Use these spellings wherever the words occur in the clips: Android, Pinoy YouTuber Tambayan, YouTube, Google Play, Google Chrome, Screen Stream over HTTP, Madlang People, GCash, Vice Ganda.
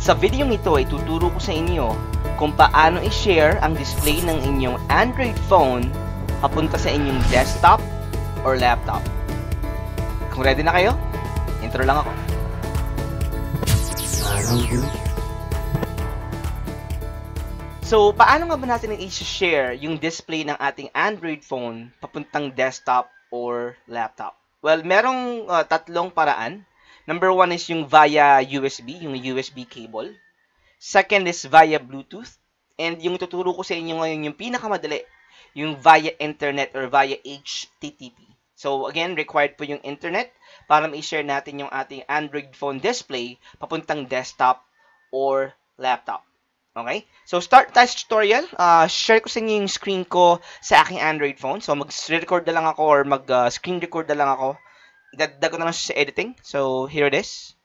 Sa video nito ay tuturo ko sa inyo kung paano i-share ang display ng inyong Android phone papunta sa inyong desktop or laptop. Kung ready na kayo, intro lang ako. So, paano nga ba natin i-share yung display ng ating Android phone papuntang desktop or laptop? Well, merong tatlong paraan. Number one is yung via USB, yung USB cable. Second is via Bluetooth. And yung tuturo ko sa inyo ngayon, yung pinakamadali, yung via internet or via HTTP. So, again, required po yung internet para ma-share natin yung ating Android phone display papuntang desktop or laptop. Okay? So, start tayo sa tutorial. Share ko sa inyo yung screen ko sa aking Android phone. So, mag-record na lang ako or mag-screen record na lang ako. Idagdag ko na lang sa editing. So, here it is.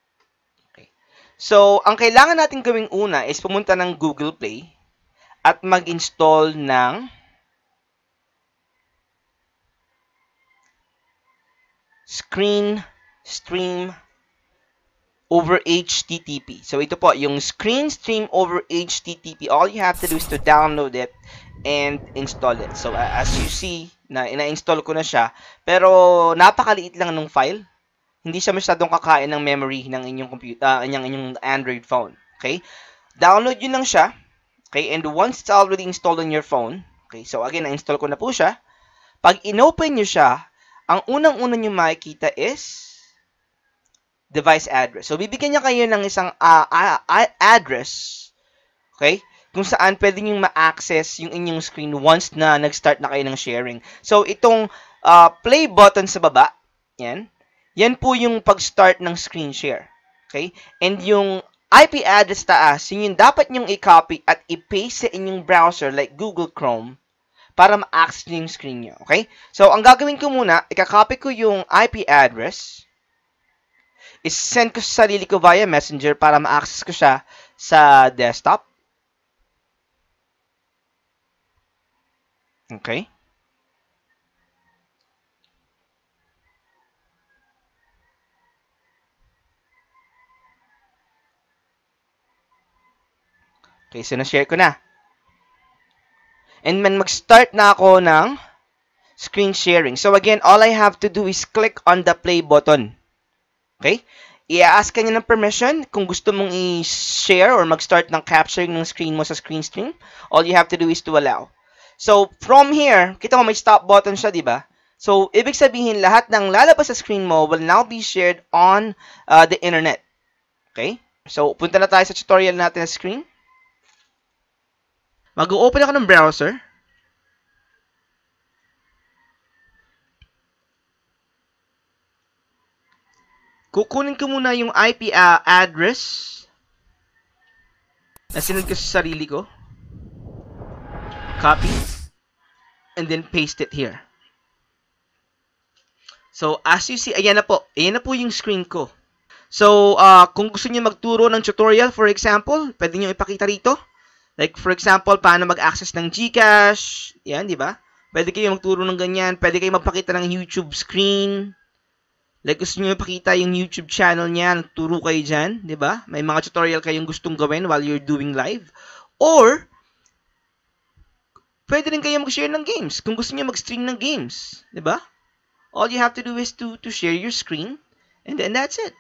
Okay. So, ang kailangan natin gawing una is pumunta ng Google Play at mag-install ng Screen Stream over HTTP. So, ito po, yung Screen Stream over HTTP, all you have to do is to download it and install it. So, as you see, na ina-install ko na siya, pero napakaliit lang nung file. Hindi siya masyadong kakain ng memory ng inyong computer, inyong Android phone. Okay? Download yun lang siya. Okay? And once it's already installed on your phone, okay, so again, na-install ko na po siya. Pag in-open nyo siya, ang unang-una nyo makikita is device address. So, bibigyan niya kayo ng isang address, okay, kung saan pwede nyo ma-access yung inyong screen once na nag-start na kayo ng sharing. So, itong play button sa baba, yan, yan po yung pag-start ng screen share. Okay? And yung IP address taas, yun yung dapat nyong i-copy at i-paste sa inyong browser like Google Chrome para ma-access yung screen nyo. Okay? So, ang gagawin ko muna, i-copy ko yung IP address, i-send ko sa sarili ko via Messenger para ma-access ko siya sa desktop. Okay? Okay, so na-share ko na. And then mag-start na ako ng screen sharing. So again, all I have to do is click on the play button. Okay? I-ask ka niya ng permission kung gusto mong i-share or mag-start ng capturing ng screen mo sa screen stream. All you have to do is to allow. So, from here, kita mo may stop button siya, di ba? So, ibig sabihin, lahat ng lalabas sa screen mo will now be shared on the internet. Okay? So, punta na tayo sa tutorial natin sa screen. Mag-open ako ng browser. Kukunin ko muna yung IP address na sinad ko sa sarili ko. Copy. And then paste it here. So, as you see, ayan na po yung screen ko. So, kung gusto niyo magturo ng tutorial, for example, pwede niyo ipakita rito. Like, for example, paano mag-access ng GCash. Yan, di ba? Pwede kayo magturo ng ganyan. Pwede kayo magpakita ng YouTube screen. Like, gusto nyo ipakita yung YouTube channel niya, nagturo kayo dyan, di ba? May mga tutorial kayong gustong gawin while you're doing live. Or, pwede rin kayo mag-share ng games. Kung gusto nyo mag-stream ng games, di ba? All you have to do is to share your screen, and then that's it.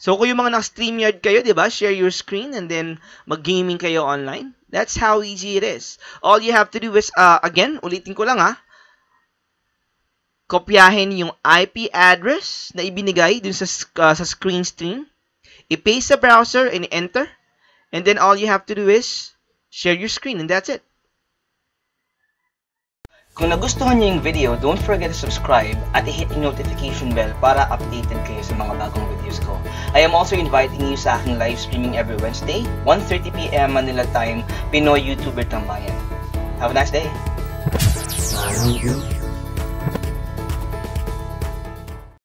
So, kung yung mga naka-StreamYard kayo, di ba? Share your screen, and then mag-gaming kayo online. That's how easy it is. All you have to do is, again, ulitin ko lang ha, kopyahin yung IP address na ibinigay dun sa screen stream. I-paste sa browser and enter. And then all you have to do is share your screen and that's it. Kung nagustuhan niyo yung video, don't forget to subscribe at i-hit yung notification bell para updated kayo sa mga bagong videos ko. I am also inviting you sa aking live streaming every Wednesday, 1:30 PM Manila time, Pinoy YouTuber Tambayan. Have a nice day!